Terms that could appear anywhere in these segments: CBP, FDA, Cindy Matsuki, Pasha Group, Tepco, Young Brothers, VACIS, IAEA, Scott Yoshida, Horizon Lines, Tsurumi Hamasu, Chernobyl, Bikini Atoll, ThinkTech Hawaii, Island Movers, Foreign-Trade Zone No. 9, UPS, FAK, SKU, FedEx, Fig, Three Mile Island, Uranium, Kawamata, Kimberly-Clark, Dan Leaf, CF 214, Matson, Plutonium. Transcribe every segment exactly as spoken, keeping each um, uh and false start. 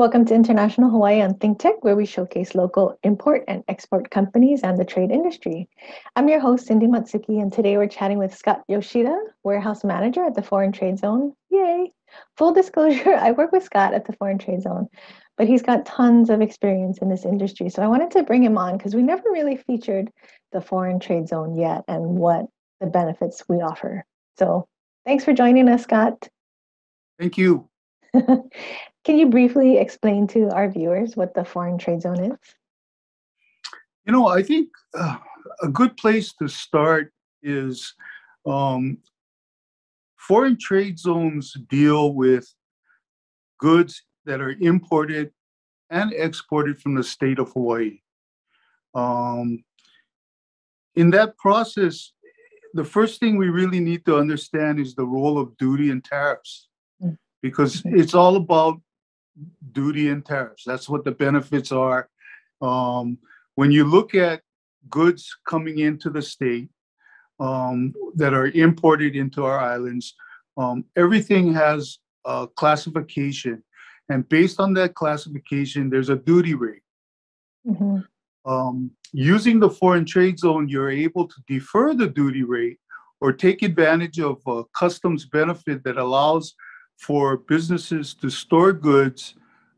welcome to International Hawaii on ThinkTech, where we showcase local import and export companies and the trade industry. I'm your host, Cindy Matsuki, and today we're chatting with Scott Yoshida, Warehouse Manager at the Foreign-Trade Zone. Yay! Full disclosure, I work with Scott at the Foreign-Trade Zone, but he's got tons of experience in this industry, so I wanted to bring him on because we never really featured the Foreign-Trade Zone yet and what the benefits we offer. So thanks for joining us, Scott. Thank you. Can you briefly explain to our viewers what the Foreign Trade Zone is? You know, I think uh, a good place to start is um, foreign trade zones deal with goods that are imported and exported from the state of Hawaii. Um, in that process, the first thing we really need to understand is the role of duty and tariffs. Because it's all about duty and tariffs. That's what the benefits are. Um, when you look at goods coming into the state um, that are imported into our islands, um, everything has a classification. And based on that classification, there's a duty rate. Mm-hmm. Um, using the foreign trade zone, you're able to defer the duty rate or take advantage of a customs benefit that allows for businesses to store goods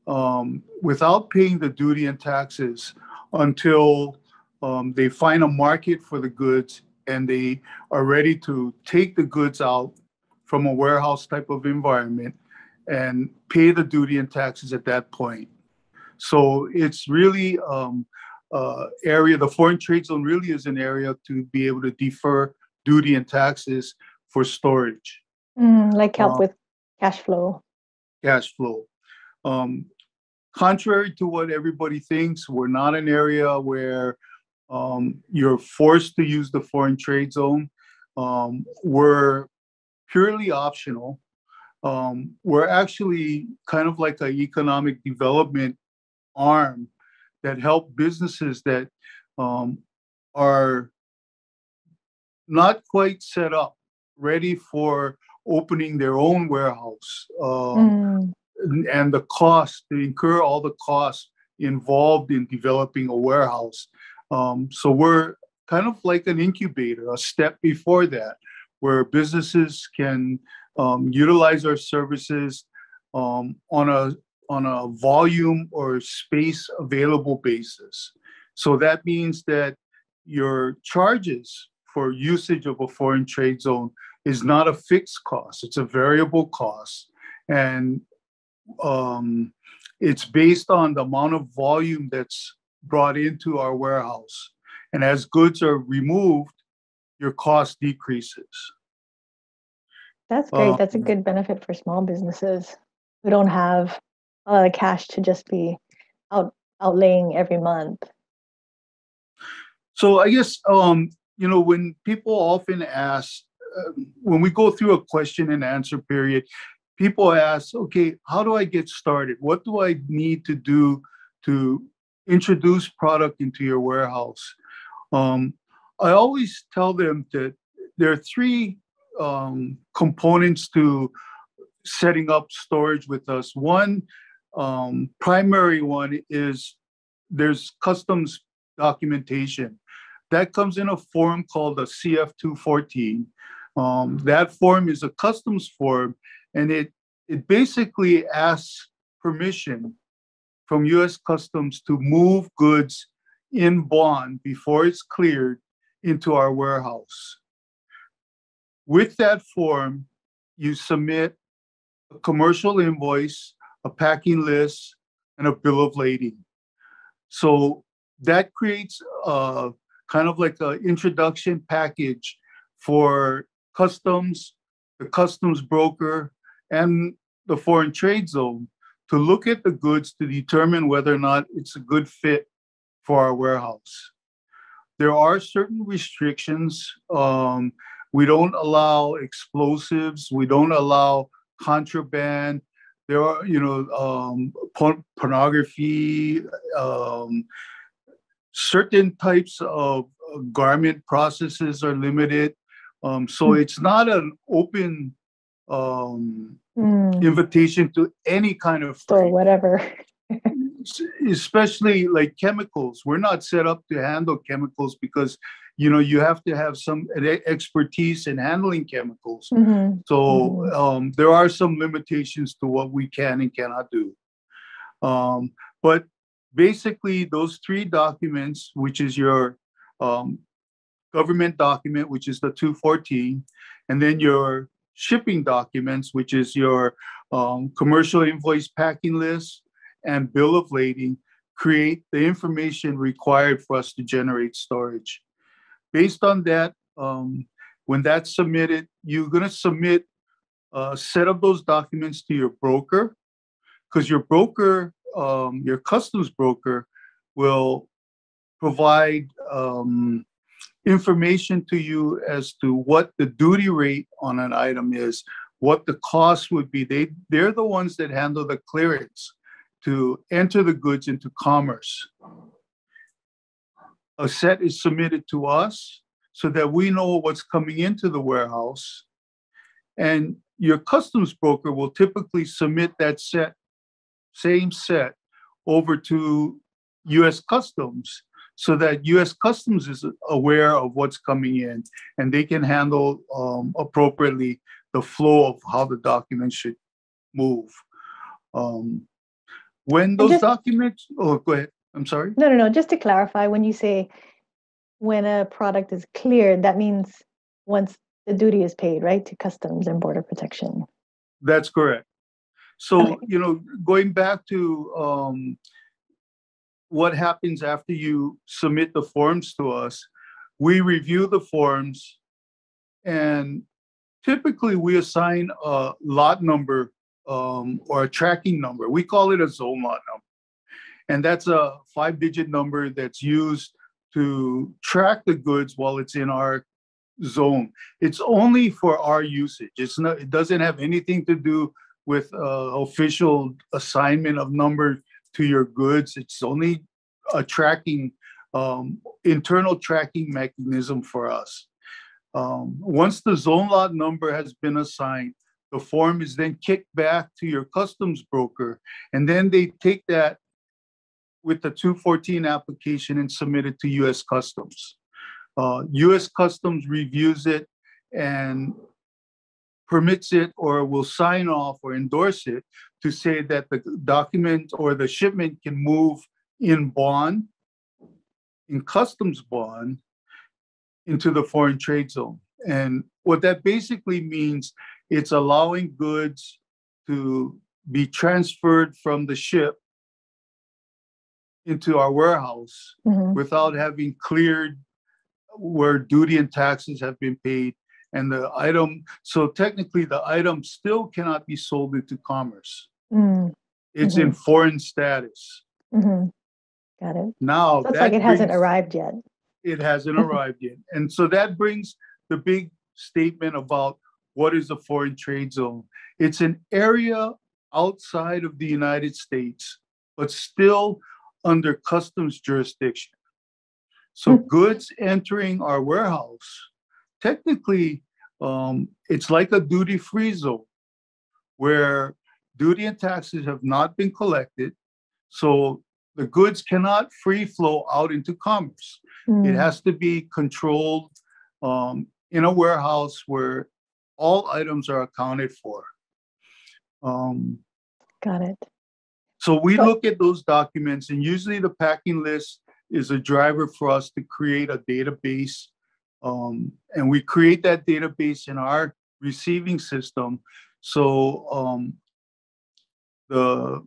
um, without paying the duty and taxes until um, they find a market for the goods and they are ready to take the goods out from a warehouse type of environment and pay the duty and taxes at that point. So it's really um, uh, area, the foreign trade zone really is an area to be able to defer duty and taxes for storage. Mm, like help um, with Cash flow. Cash flow. Um, contrary to what everybody thinks, we're not an area where um, you're forced to use the foreign trade zone. Um, we're purely optional. Um, we're actually kind of like an economic development arm that help businesses that um, are not quite set up, ready for opening their own warehouse um, mm. and the cost, they incur all the costs involved in developing a warehouse. Um, so we're kind of like an incubator, a step before that, where businesses can um, utilize our services um, on a on a volume or space available basis. So that means that your charges for usage of a foreign trade zone is not a fixed cost, it's a variable cost. And um, it's based on the amount of volume that's brought into our warehouse. And as goods are removed, your cost decreases. That's great, um, that's a good benefit for small businesses who don't have a lot of cash to just be out outlaying every month. So I guess, um, you know, when people often ask, when we go through a question and answer period, people ask, okay, how do I get started? What do I need to do to introduce product into your warehouse? Um, I always tell them that there are three um, components to setting up storage with us. One um, primary one is there's customs documentation. That comes in a form called a C F two fourteen. Um, that form is a customs form, and it, it basically asks permission from U S Customs to move goods in bond before it's cleared into our warehouse. With that form, you submit a commercial invoice, a packing list, and a bill of lading. So that creates a, kind of like an introduction package for customs, the customs broker, and the foreign trade zone to look at the goods to determine whether or not it's a good fit for our warehouse. There are certain restrictions. Um, we don't allow explosives. We don't allow contraband. There are, you know, um, porn- pornography, um, certain types of garment processes are limited. Um, so mm. it's not an open um, mm. invitation to any kind of store, whatever. especially like chemicals. We're not set up to handle chemicals because, you know, you have to have some expertise in handling chemicals. Mm-hmm. So mm-hmm. um, there are some limitations to what we can and cannot do. Um, but basically, those three documents, which is your um, government document, which is the two fourteen, and then your shipping documents, which is your um, commercial invoice packing list and bill of lading, create the information required for us to generate storage. Based on that, um, when that's submitted, you're going to submit a set of those documents to your broker, because your broker, um, your customs broker, will provide um, information to you as to what the duty rate on an item is, what the cost would be. They, they're the ones that handle the clearance to enter the goods into commerce. A set is submitted to us so that we know what's coming into the warehouse. And your customs broker will typically submit that set, same set, over to U S Customs so that U S Customs is aware of what's coming in and they can handle um, appropriately the flow of how the documents should move. Um, when those just, documents, oh, go ahead. I'm sorry. No, no, no. Just to clarify, when you say when a product is cleared, that means once the duty is paid, right, to Customs and Border Protection. That's correct. So, okay. you know, going back to um, what happens after you submit the forms to us, we review the forms and typically we assign a lot number um, or a tracking number. We call it a zone lot number. And that's a five-digit number that's used to track the goods while it's in our zone. It's only for our usage. It's not, it doesn't have anything to do with uh, official assignment of number to your goods. It's only a tracking, um, internal tracking mechanism for us. Um, once the zone lot number has been assigned, the form is then kicked back to your customs broker, and then they take that with the two fourteen application and submit it to U S Customs. Uh, U S Customs reviews it and permits it or will sign off or endorse it to say that the document or the shipment can move in bond, in customs bond, into the foreign trade zone. And what that basically means, it's allowing goods to be transferred from the ship into our warehouse mm-hmm. without having cleared where duty and taxes have been paid. And the item, so technically the item still cannot be sold into commerce. Mm-hmm. It's mm-hmm. in foreign status. Mm-hmm. Got it. Now, that's like it brings, hasn't arrived yet. It hasn't arrived yet. And so that brings the big statement about what is a foreign trade zone. It's an area outside of the United States, but still under customs jurisdiction. So goods entering our warehouse, technically, um, it's like a duty-free zone where duty and taxes have not been collected. So the goods cannot free flow out into commerce. Mm. It has to be controlled um, in a warehouse where all items are accounted for. Um, Got it. So we look at those documents, and usually the packing list is a driver for us to create a database. Um, and we create that database in our receiving system. So um, the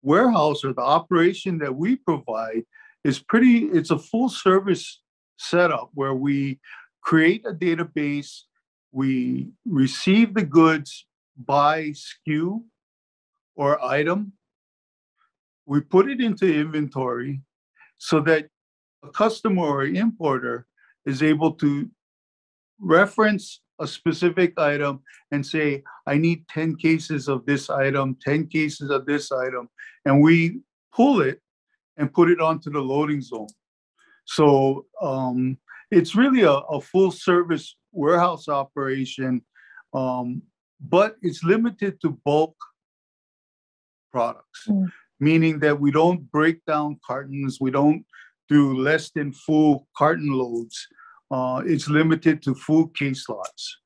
warehouse or the operation that we provide is pretty, it's a full service setup where we create a database, we receive the goods by S K U, or item, we put it into inventory so that a customer or importer is able to reference a specific item and say, I need ten cases of this item, ten cases of this item, and we pull it and put it onto the loading zone. So um, it's really a, a full service warehouse operation, um, but it's limited to bulk products, mm. meaning that we don't break down cartons. We don't do less than full carton loads. Uh, it's limited to full case lots.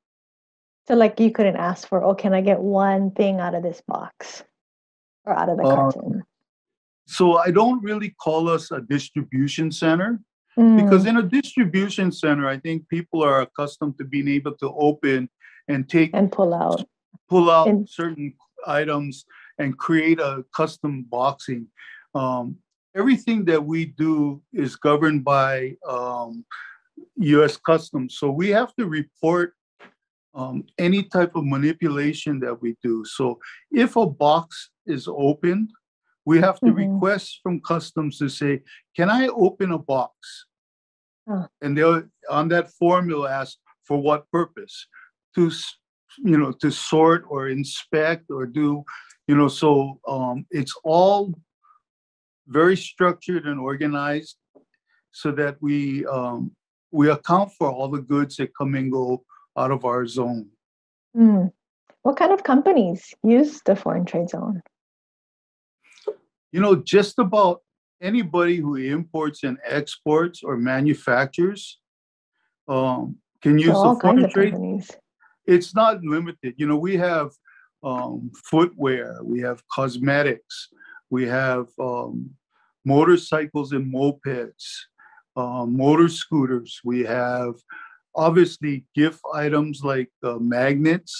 So like you couldn't ask for, oh, can I get one thing out of this box or out of the carton? Uh, so I don't really call us a distribution center mm. because in a distribution center, I think people are accustomed to being able to open and take and pull out, pull out and, certain items and create a custom boxing. Um, everything that we do is governed by um, U S Customs. So we have to report Um, any type of manipulation that we do. So if a box is opened, we have to mm-hmm. request from customs to say, can I open a box? Oh. And they'll, on that form, you'll ask for what purpose? To, you know, to sort or inspect or do, you know, so um, it's all very structured and organized so that we, um, we account for all the goods that come and go out of our zone. Mm. What kind of companies use the foreign trade zone? You know, just about anybody who imports and exports or manufactures um, can use so the foreign trade. Companies. It's not limited. You know, we have um, footwear, we have cosmetics, we have um, motorcycles and mopeds, uh, motor scooters, we have obviously gift items like uh, magnets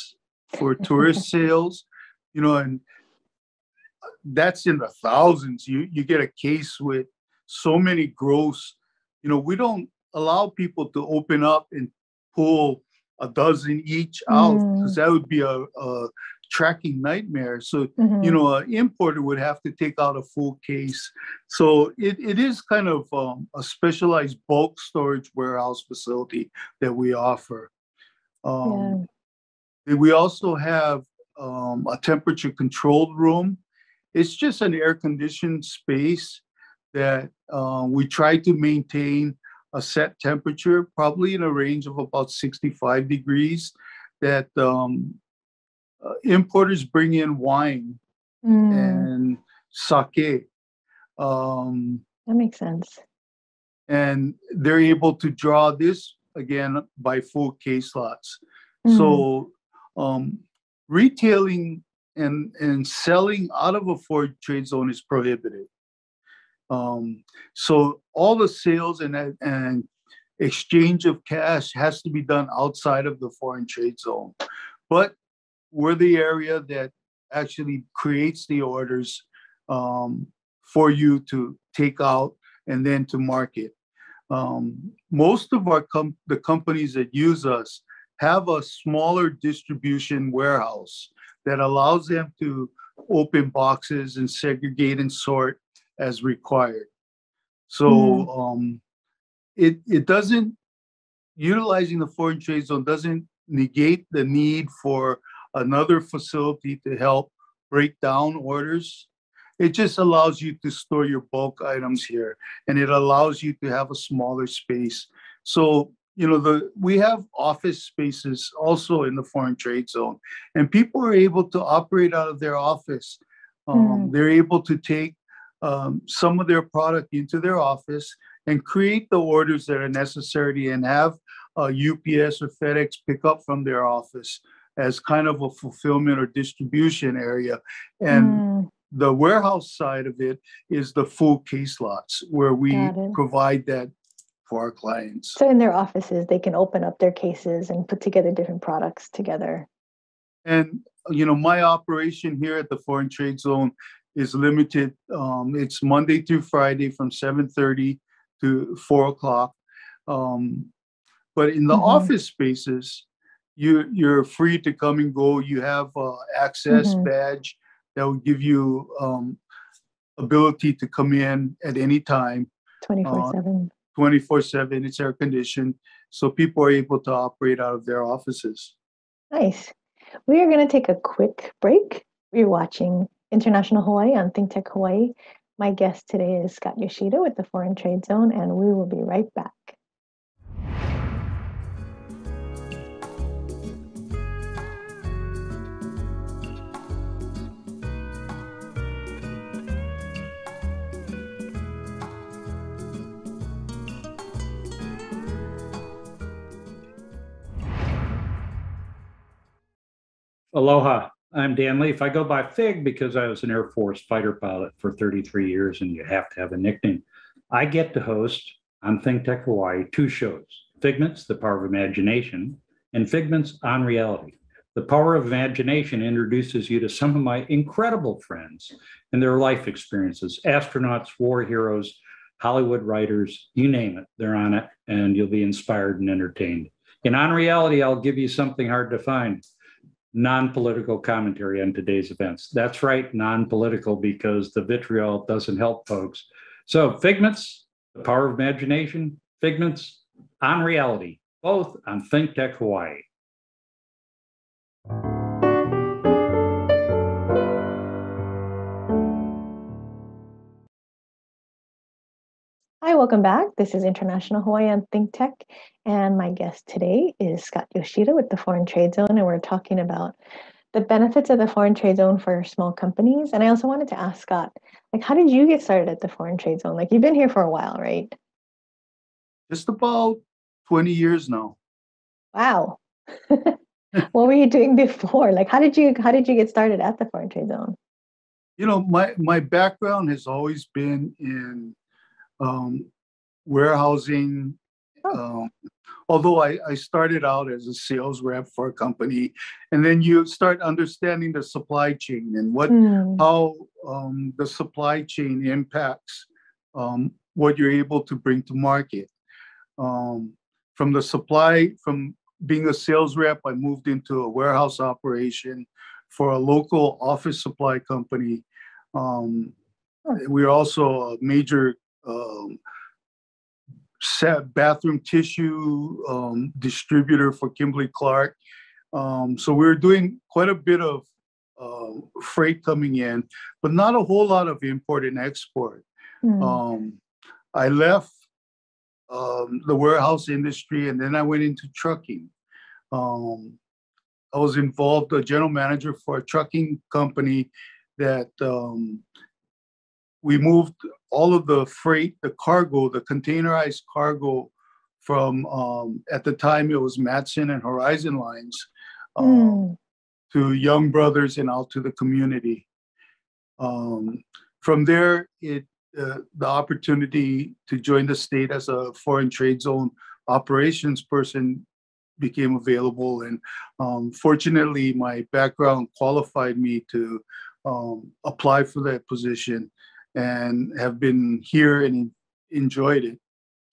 for tourist sales, you know, and that's in the thousands. You you get a case with so many gross, you know, we don't allow people to open up and pull a dozen each out because mm. that would be a, a tracking nightmare. So, mm-hmm. you know, an importer would have to take out a full case. So it, it is kind of um, a specialized bulk storage warehouse facility that we offer. Um, yeah. We also have um, a temperature controlled room. It's just an air conditioned space that uh, we try to maintain a set temperature, probably in a range of about sixty-five degrees that, um, Uh, importers bring in wine mm. and sake. Um, that makes sense. And they're able to draw this, again, by full case lots. Mm. So um, retailing and, and selling out of a foreign trade zone is prohibited. Um, so all the sales and, and exchange of cash has to be done outside of the foreign trade zone. But we're the area that actually creates the orders um, for you to take out and then to market. Um, most of our com- the companies that use us have a smaller distribution warehouse that allows them to open boxes and segregate and sort as required. So mm-hmm. um, it it doesn't, utilizing the foreign trade zone doesn't negate the need for another facility to help break down orders. It just allows you to store your bulk items here, and it allows you to have a smaller space. So, you know, the we have office spaces also in the foreign trade zone, and people are able to operate out of their office. Um, mm. They're able to take um, some of their product into their office and create the orders that are necessary and have uh, U P S or FedEx pick up from their office as kind of a fulfillment or distribution area. And mm. the warehouse side of it is the full case lots where we provide that for our clients. So in their offices, they can open up their cases and put together different products together. And, you know, my operation here at the Foreign Trade Zone is limited. Um, it's Monday through Friday from seven thirty to four o'clock. Um, but in the mm-hmm. office spaces, You, you're free to come and go. You have uh, access mm-hmm. badge that will give you um, ability to come in at any time. twenty-four seven. Uh, twenty-four seven. It's air conditioned. So people are able to operate out of their offices. Nice. We are going to take a quick break. We're watching International Hawaii on ThinkTech Hawaii. My guest today is Scott Yoshida with the Foreign Trade Zone, and we will be right back. Aloha, I'm Dan Leaf. I go by Fig because I was an Air Force fighter pilot for thirty-three years, and you have to have a nickname. I get to host on ThinkTech Hawaii two shows, Figments, The Power of Imagination, and Figments on Reality. The Power of Imagination introduces you to some of my incredible friends and their life experiences, astronauts, war heroes, Hollywood writers, you name it, they're on it, and you'll be inspired and entertained. And on Reality, I'll give you something hard to find, non-political commentary on today's events. That's right, non-political, because the vitriol doesn't help folks. So Figments, The Power of Imagination, Figments on Reality, both on ThinkTech Hawaii. Hi, welcome back. This is International Hawaii on ThinkTech, and my guest today is Scott Yoshida with the Foreign Trade Zone, and we're talking about the benefits of the Foreign Trade Zone for small companies. And I also wanted to ask Scott, like, how did you get started at the Foreign Trade Zone? Like, you've been here for a while, right? Just about twenty years now. Wow. What were you doing before? Like, how did you how did you get started at the Foreign Trade Zone? You know, my my background has always been in Um, warehousing, um, although I, I started out as a sales rep for a company, and then you start understanding the supply chain and what mm. how um, the supply chain impacts um, what you're able to bring to market. Um, from the supply, from being a sales rep, I moved into a warehouse operation for a local office supply company. Um, we're also a major Um, set bathroom tissue um, distributor for Kimberly-Clark. Um, so we were doing quite a bit of uh, freight coming in, but not a whole lot of import and export. Mm. Um, I left um, the warehouse industry, and then I went into trucking. Um, I was involved, a general manager for a trucking company that um, we moved all of the freight, the cargo, the containerized cargo from, um, at the time it was Matson and Horizon Lines, um, mm. to Young Brothers and out to the community. Um, from there, it uh, the opportunity to join the state as a Foreign Trade Zone operations person became available. And um, fortunately, my background qualified me to um, apply for that position, and have been here and enjoyed it.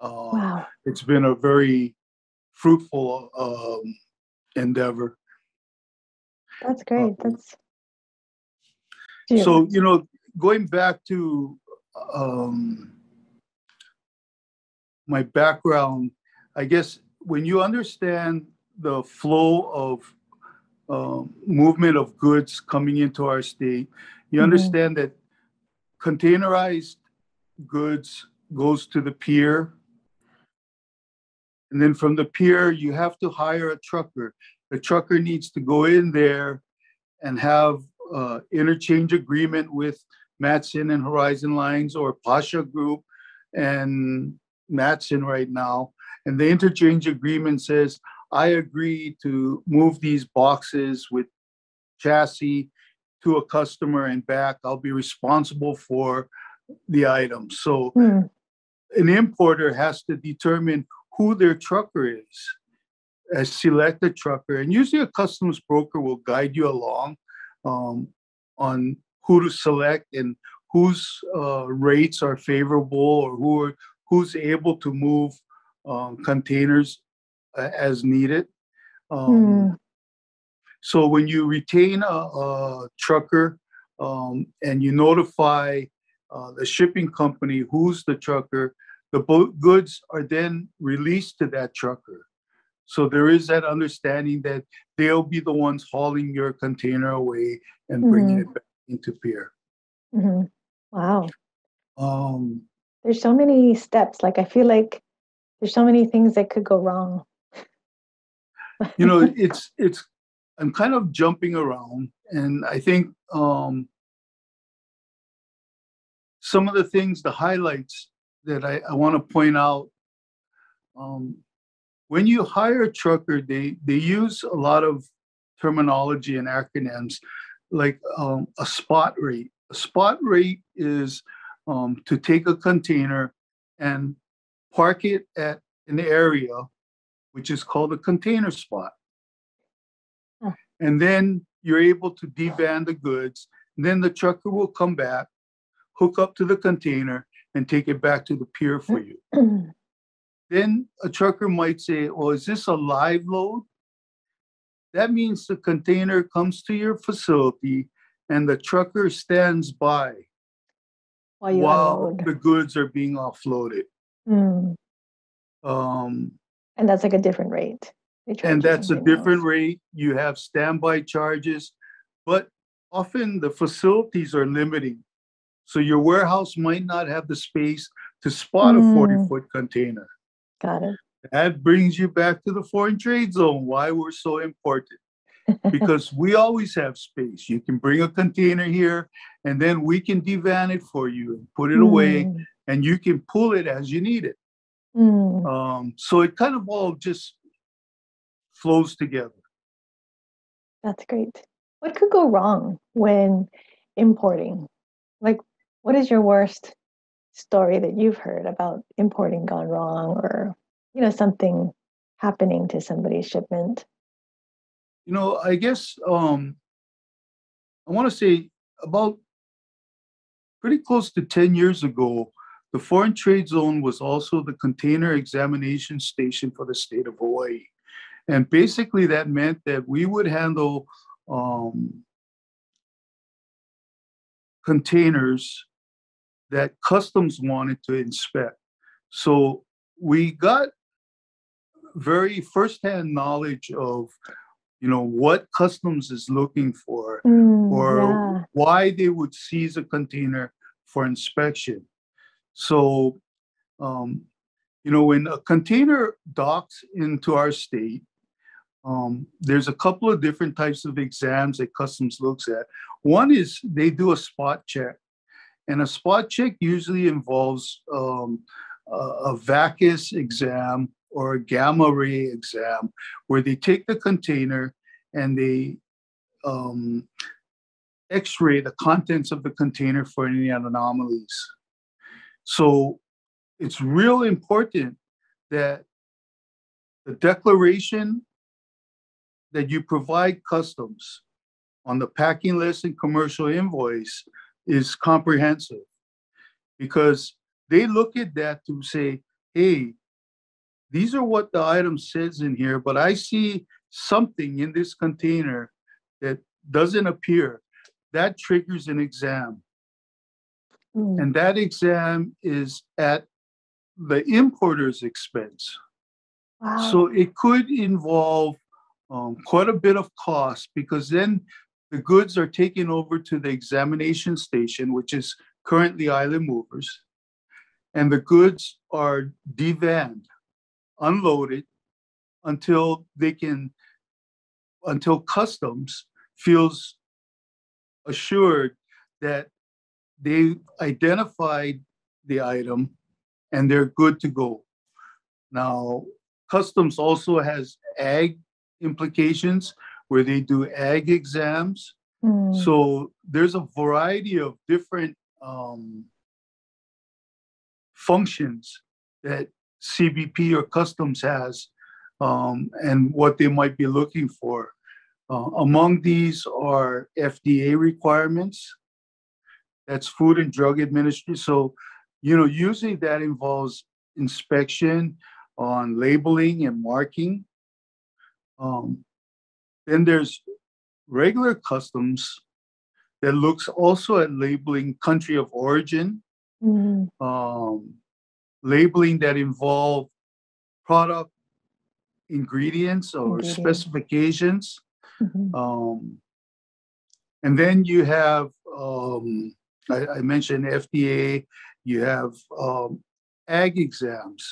Uh, wow. It's been a very fruitful um, endeavor. That's great. Uh, That's Dude. So, you know, going back to um, my background, I guess when you understand the flow of uh, movement of goods coming into our state, you mm-hmm. understand that containerized goods goes to the pier. And then from the pier, you have to hire a trucker. The trucker needs to go in there and have uh, interchange agreement with Matson and Horizon Lines or Pasha Group and Matson right now. And the interchange agreement says, I agree to move these boxes with chassis to a customer and back. I'll be responsible for the item. So mm. an importer has to determine who their trucker is, a selected trucker. And usually a customs broker will guide you along um, on who to select and whose uh, rates are favorable, or who are, who's able to move um, containers uh, as needed. Um, mm. So when you retain a, a trucker um, and you notify uh, the shipping company who's the trucker, the bo- goods are then released to that trucker. So there is that understanding that they'll be the ones hauling your container away and mm-hmm. bringing it back into pier. Mm-hmm. Wow. Um, there's so many steps. Like, I feel like there's so many things that could go wrong. You know, it's it's. I'm kind of jumping around, and I think um, some of the things, the highlights that I, I want to point out, um, when you hire a trucker, they, they use a lot of terminology and acronyms, like um, a spot rate. A spot rate is um, to take a container and park it at an area, which is called a container spot. Oh. And then you're able to deband the goods. And then the trucker will come back, hook up to the container, and take it back to the pier for you. Then a trucker might say, oh, is this a live load? That means the container comes to your facility and the trucker stands by while, while the goods are being offloaded. Mm. Um, and that's like a different rate. And that's a different else. rate. You have standby charges, but often the facilities are limiting. So your warehouse might not have the space to spot mm. a forty-foot container. Got it. That brings you back to the foreign trade zone, why we're so important. Because we always have space. You can bring a container here, and then we can devan it for you and put it mm. away, and you can pull it as you need it. Mm. Um, so it kind of all just flows together. That's great. What could go wrong when importing? Like, what is your worst story that you've heard about importing gone wrong, or, you know, something happening to somebody's shipment? You know, I guess um, I want to say about pretty close to ten years ago, the Foreign Trade Zone was also the container examination station for the state of Hawaii. And basically that meant that we would handle um, containers that customs wanted to inspect. So we got very firsthand knowledge of, you know, what customs is looking for mm, or yeah. why they would seize a container for inspection. So, um, you know, when a container docks into our state, um, there's a couple of different types of exams that customs looks at. One is they do a spot check. And a spot check usually involves um, a VACIS exam or a gamma ray exam, where they take the container and they um, X-ray the contents of the container for any anomalies. So it's real important that the declaration that you provide customs on the packing list and commercial invoice is comprehensive, because they look at that to say, hey, these are what the item says in here, but I see something in this container that doesn't appear. That triggers an exam. Mm. And that exam is at the importer's expense. Wow. So it could involve um, quite a bit of cost, because then the goods are taken over to the examination station, which is currently Island Movers, and the goods are devanned, unloaded, until they can, until customs feels assured that they identified the item and they're good to go. Now, customs also has ag implications, where they do ag exams. Mm. So there's a variety of different um, functions that C B P or customs has, um, and what they might be looking for. Uh, among these are F D A requirements. That's Food and Drug Administration. So, you know, usually that involves inspection on labeling and marking. Um, then there's regular customs that looks also at labeling country of origin. Mm-hmm. um, labeling that involve product ingredients or ingredients. specifications. Mm-hmm. Um, and then you have, um, I, I mentioned F D A, you have um, ag exams.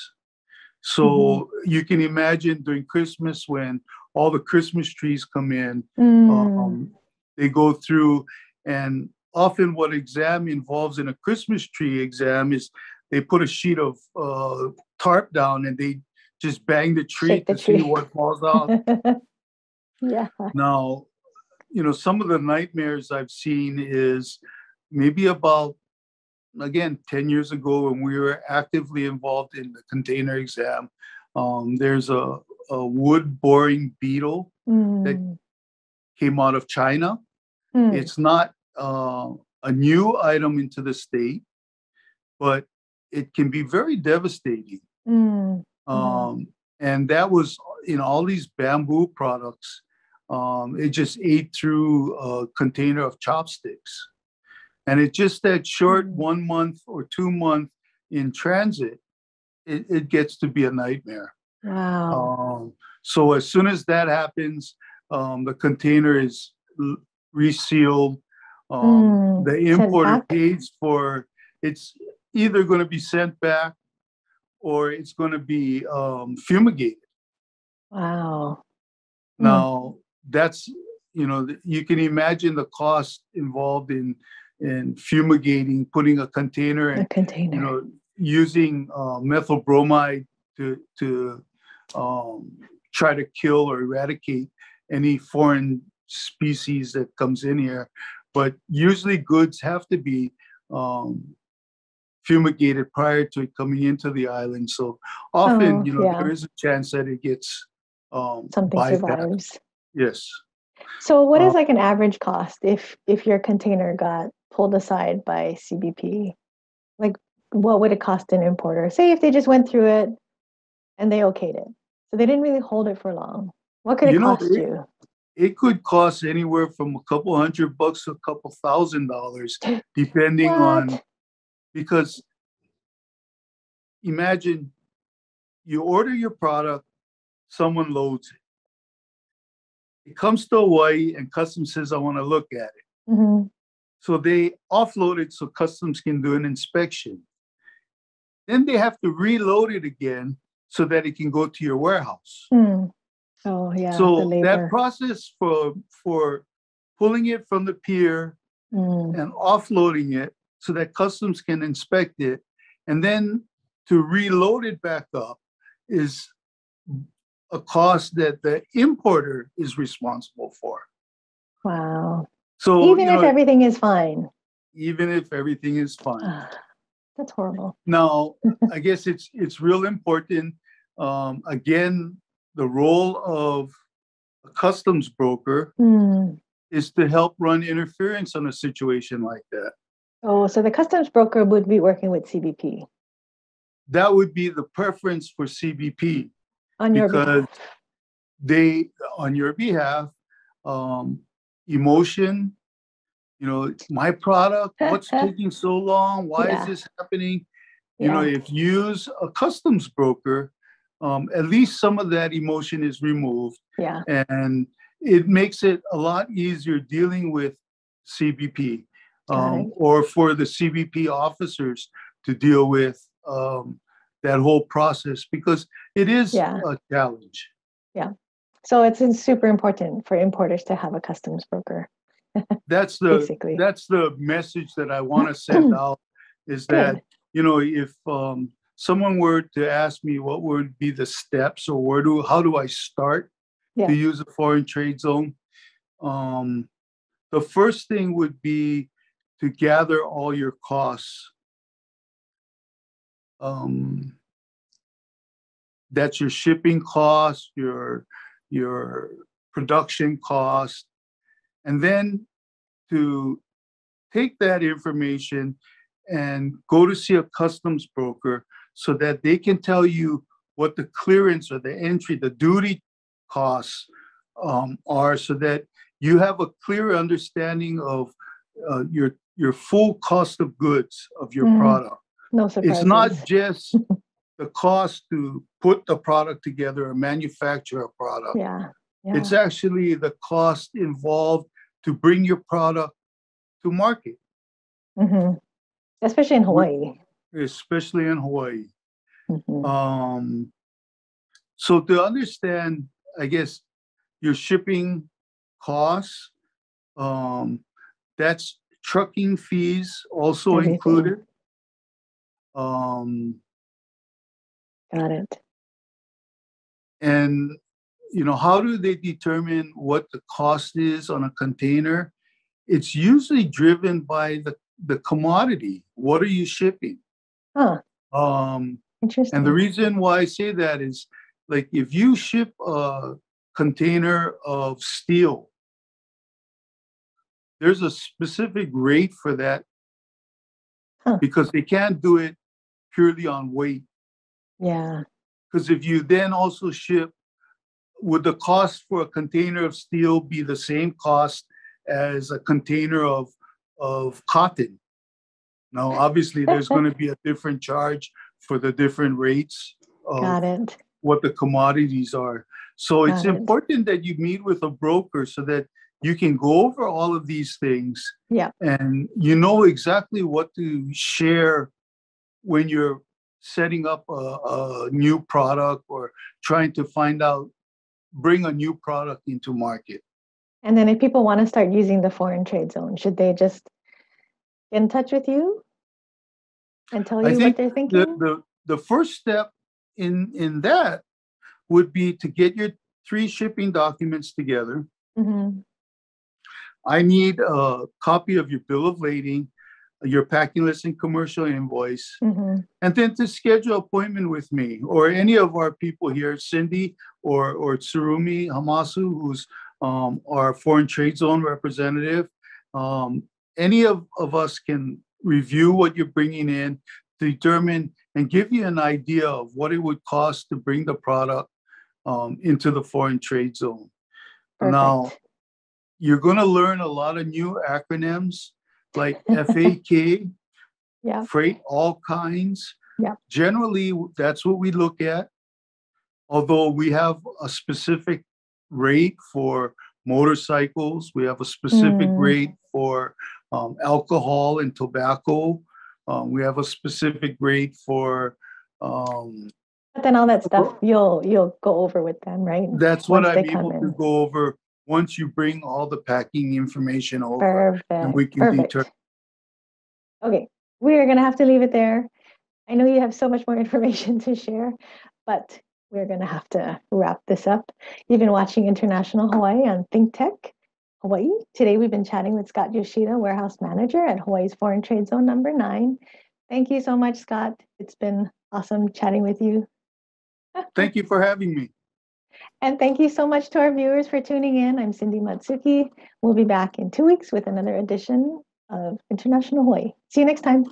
So mm-hmm. you can imagine during Christmas, when all the Christmas trees come in, mm. um, they go through, and often what exam involves in a Christmas tree exam is they put a sheet of uh, tarp down and they just bang the tree the to tree. see what falls out. Yeah. Now, you know, some of the nightmares I've seen is maybe about, again, ten years ago when we were actively involved in the container exam, um, there's a, a wood boring beetle mm. that came out of China. Mm. It's not uh, a new item into the state, but it can be very devastating. Mm. Um, and that was in all these bamboo products. Um, it just ate through a container of chopsticks. And it's just that short one month or two month in transit, it, it gets to be a nightmare. Wow. Um, so as soon as that happens, um, the container is resealed. Um, mm, the importer pays for it's either going to be sent back or it's going to be um, fumigated. Wow. Now, mm. that's, you know, you can imagine the cost involved in in fumigating, putting a container and, container. you know, using uh, methyl bromide to, to um, try to kill or eradicate any foreign species that comes in here. But usually goods have to be um, fumigated prior to it coming into the island. So often, oh, you know, yeah. there is a chance that it gets um, something bypassed. Survives. Yes. So what is um, like an average cost if if your container got pulled aside by C B P? Like, what would it cost an importer? Say if they just went through it and they okayed it. So they didn't really hold it for long. What could it you know, cost it, you? It could cost anywhere from a couple hundred bucks to a couple thousand dollars, depending on, because imagine you order your product, someone loads it. It comes to Hawaii and Customs says, I want to look at it. Mm-hmm. So they offload it so Customs can do an inspection. Then they have to reload it again so that it can go to your warehouse. Mm. Oh, yeah. So that process for, for pulling it from the pier mm. and offloading it so that Customs can inspect it, and then to reload it back up is a cost that the importer is responsible for. Wow. So even if know, everything is fine. Even if everything is fine. That's horrible. Now, I guess it's it's real important. Um, again, the role of a customs broker mm. is to help run interference on a situation like that. Oh, so the customs broker would be working with C B P. That would be the preference for C B P. On your because behalf. they, on your behalf, um, emotion, you know, my product, what's taking so long? Why yeah. is this happening? You yeah. know, if you use a customs broker, um, at least some of that emotion is removed. Yeah. And it makes it a lot easier dealing with C B P um, right. or for the C B P officers to deal with um, that whole process, because it is yeah. a challenge. Yeah. So it's, it's super important for importers to have a customs broker. That's the Basically. that's the message that I want to send out is that, Good. you know, if um, someone were to ask me what would be the steps or where do how do I start yeah. to use a foreign trade zone, um, the first thing would be to gather all your costs. Um, that's your shipping cost, your your production cost, and then to take that information and go to see a customs broker so that they can tell you what the clearance or the entry, the duty costs um, are, so that you have a clear understanding of uh, your your full cost of goods of your mm. product. No surprises. It's not just the cost to put the product together or manufacture a product. Yeah, yeah. It's actually the cost involved to bring your product to market. Mm-hmm. Especially in Hawaii. Especially in Hawaii. Mm-hmm. Um, so to understand, I guess, your shipping costs, um, that's trucking fees also Everything. included. Um, Got it. And you know, how do they determine what the cost is on a container? It's usually driven by the, the commodity. What are you shipping? Huh. Um, Interesting. And the reason why I say that is, like, if you ship a container of steel, there's a specific rate for that huh. because they can't do it purely on weight. Yeah. Because if you then also ship, would the cost for a container of steel be the same cost as a container of of cotton? No, obviously there's going to be a different charge for the different rates of Got it. what the commodities are. So Got it's it. important that you meet with a broker so that you can go over all of these things yeah. and you know exactly what to share when you're setting up a, a new product or trying to find out, bring a new product into market. And then if people want to start using the foreign trade zone, should they just get in touch with you and tell you what they're thinking? The, the, the first step in, in that would be to get your three shipping documents together. Mm-hmm. I need a copy of your bill of lading, your packing list and commercial invoice, mm-hmm. and then to schedule an appointment with me or any of our people here, Cindy or, or Tsurumi Hamasu, who's um, our Foreign Trade Zone representative. Um, any of, of us can review what you're bringing in, determine, and give you an idea of what it would cost to bring the product um, into the Foreign Trade Zone. Perfect. Now, you're going to learn a lot of new acronyms, like F A K, yeah. freight, all kinds. Yeah. Generally, that's what we look at, although we have a specific rate for motorcycles. We have a specific mm. rate for um, alcohol and tobacco. Um, we have a specific rate for... Um, but then all that stuff, you'll you'll go over with them, right? That's what I'm able to go over once you bring all the packing information over. Perfect. And we can determine. Okay, we are going to have to leave it there. I know you have so much more information to share, but we're going to have to wrap this up. You've been watching International Hawaii on ThinkTech Hawaii. Today, we've been chatting with Scott Yoshida, Warehouse Manager at Hawaii's Foreign Trade Zone number nine. Thank you so much, Scott. It's been awesome chatting with you. Thank you for having me. And thank you so much to our viewers for tuning in. I'm Cindy Matsuki. We'll be back in two weeks with another edition of International Hawaii. See you next time.